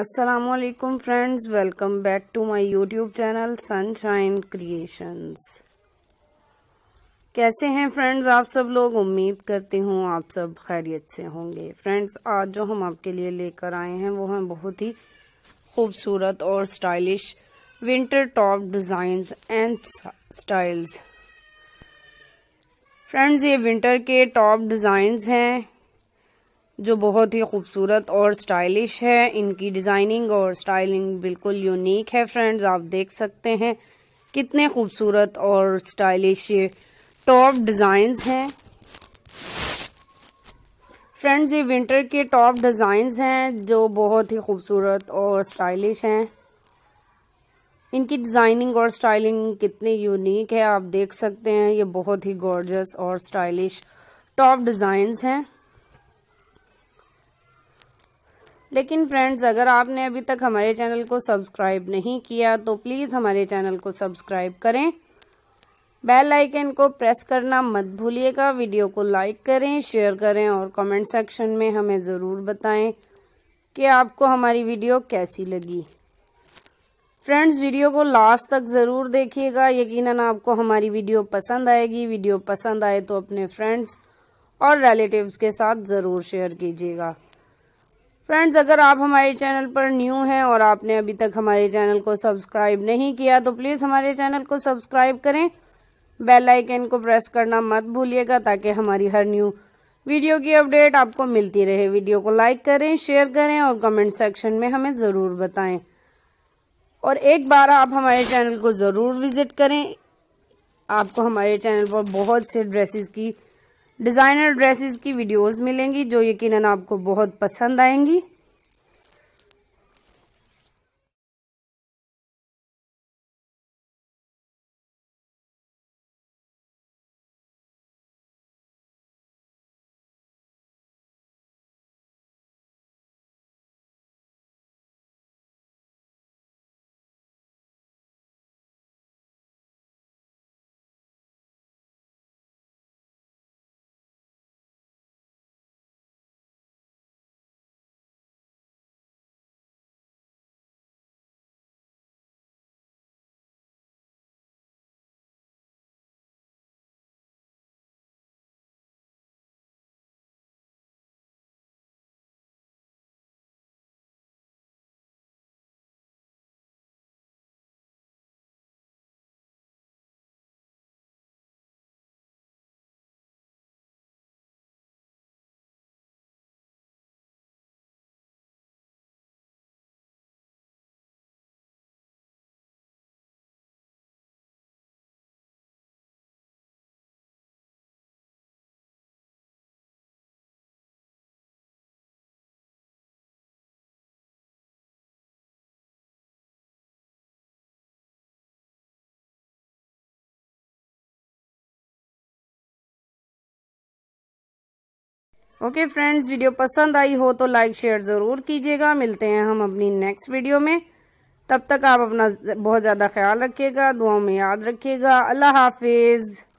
अस्सलामुअलैकुम friends, welcome back to my YouTube channel sunshine creations. कैसे हैं फ्रेंड्स आप सब लोग? उम्मीद करती हूँ आप सब खैरियत से होंगे। फ्रेंड्स, आज जो हम आपके लिए लेकर आए हैं वो हैं बहुत ही खूबसूरत और stylish winter top designs and styles. Friends, ये विंटर के टॉप डिज़ाइंस हैं जो बहुत ही खूबसूरत और स्टाइलिश है। इनकी डिज़ाइनिंग और स्टाइलिंग बिल्कुल यूनिक है। फ्रेंड्स, आप देख सकते हैं कितने खूबसूरत और स्टाइलिश ये टॉप डिज़ाइंस हैं। फ्रेंड्स, ये विंटर के टॉप डिज़ाइंस हैं जो बहुत ही खूबसूरत और स्टाइलिश हैं। इनकी डिज़ाइनिंग और स्टाइलिंग कितनी यूनिक है, आप देख सकते हैं। ये बहुत ही गॉर्जियस और स्टाइलिश टॉप डिज़ाइंस हैं। लेकिन फ्रेंड्स, अगर आपने अभी तक हमारे चैनल को सब्सक्राइब नहीं किया तो प्लीज़ हमारे चैनल को सब्सक्राइब करें। बेल आइकन को प्रेस करना मत भूलिएगा। वीडियो को लाइक करें, शेयर करें और कमेंट सेक्शन में हमें ज़रूर बताएं कि आपको हमारी वीडियो कैसी लगी। फ्रेंड्स, वीडियो को लास्ट तक ज़रूर देखिएगा, यकीनन आपको हमारी वीडियो पसंद आएगी। वीडियो पसंद आए तो अपने फ्रेंड्स और रिलेटिव्स के साथ ज़रूर शेयर कीजिएगा। फ्रेंड्स, अगर आप हमारे चैनल पर न्यू हैं और आपने अभी तक हमारे चैनल को सब्सक्राइब नहीं किया तो प्लीज़ हमारे चैनल को सब्सक्राइब करें। बेल आइकन को प्रेस करना मत भूलिएगा ताकि हमारी हर न्यू वीडियो की अपडेट आपको मिलती रहे। वीडियो को लाइक करें, शेयर करें और कमेंट सेक्शन में हमें ज़रूर बताएं। और एक बार आप हमारे चैनल को ज़रूर विज़िट करें। आपको हमारे चैनल पर बहुत से ड्रेसेस की, डिज़ाइनर ड्रेसेस की वीडियोस मिलेंगी जो यकीनन आपको बहुत पसंद आएंगी। ओके फ्रेंड्स, वीडियो पसंद आई हो तो लाइक शेयर ज़रूर कीजिएगा। मिलते हैं हम अपनी नेक्स्ट वीडियो में। तब तक आप अपना बहुत ज़्यादा ख्याल रखिएगा, दुआओं में याद रखिएगा। अल्लाह हाफिज़।